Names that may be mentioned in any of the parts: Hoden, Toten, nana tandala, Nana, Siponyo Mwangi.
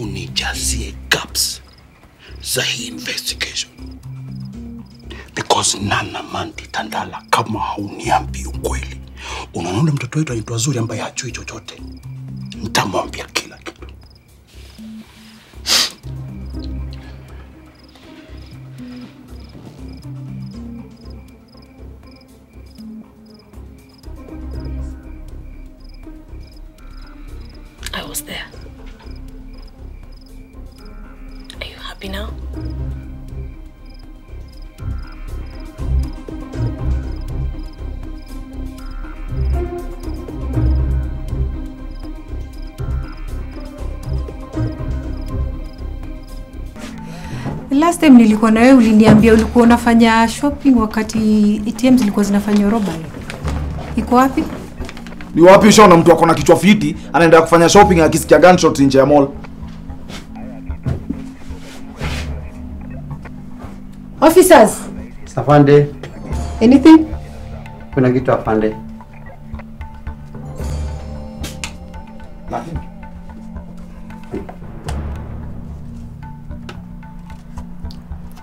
unijazie gaps za hii investigation. Because Nana Mandi Tandala kama hauniambi ukweli, unaona mtoto wetu anaitwa Zuri ambaye hajui chochote, nitamwambia kila kitu. I was there. Are you happy now? Last time nilikuwa na wewe uliniambia ulikuwa unafanya shopping wakati ATM zilikuwa zinafanya robbery. Iko wapi? Ni wapi shona mtu akona kichwa fiti anaenda kufanya shopping akisikia gunshot nje ya mall? Officers. Afande. Anything? Kuna kitu afande. Nothing.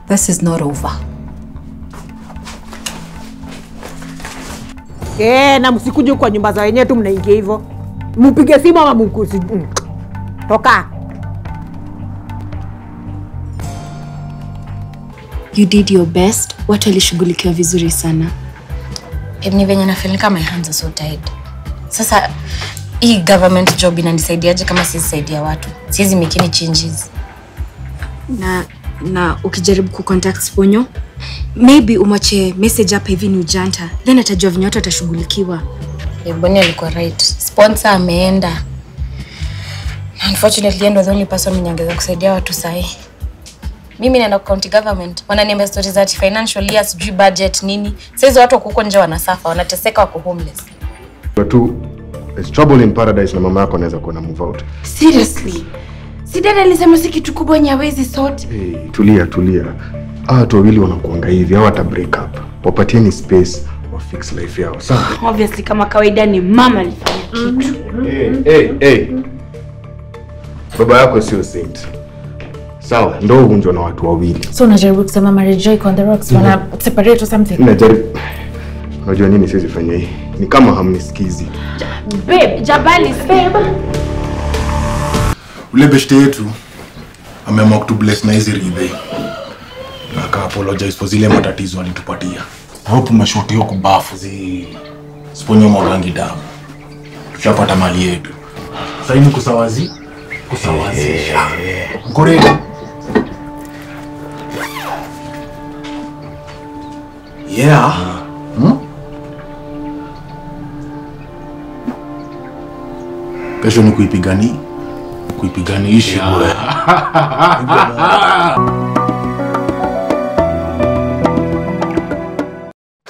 This is not over. Na msikuje kwa nyumba za wenyewe tu mnaingia hivyo. Mpige simu ama mkuzi. Toka. You did your best. Watu walishughulikiwa vizuri sana. Ni venye nafeel kama my hands are so tied. Sasa hii government job inanisaidiaje kama sisaidia watu? Siwezi make any changes. Na ukijaribu kucontact Siponyo, maybe umache message hapa hivi ni ujanta, then atajua vinyo watu atashughulikiwa. Eboni alikuwa right. Sponsor ameenda. Unfortunately, endo the only person mnyangeza kusaidia watu sahi. Mimi naenda county government. Wananiambia stories ati financial year, sijui budget, nini. Saizi watu wakuko nje wanasafa, wanateseka wako homeless. But two, it's trouble in paradise na mama yako anaweza kuona move out. Seriously? Sidada alisema si kitu kubwa nyawezi sote. Hey, tulia. Watu wawili wanakuanga hivi, hawa ta break up. Wapatieni space wa fix life yao. Sawa. Obviously kama kawaida ni mama alifanya kitu. Hey. Baba yako sio saint. Sawa, ndio unjo na watu wawili. So unajaribu kusema marriage joy on the rocks wana separate or something. Unajua nini siwezi fanya hii? Ni kama hamnisikizi. Babe, jabali babe. Ule beshte yetu ameamua kutubless na hizi ribe. Na aka apologize for zile matatizo alitupatia. Hope mashoti yako bafu zi Siponyo mwangi damu. Tutapata mali yetu. Sasa hivi kusawazisha. Ngore. Yeah. Kesho ni kuipigania. Kuipiganisha.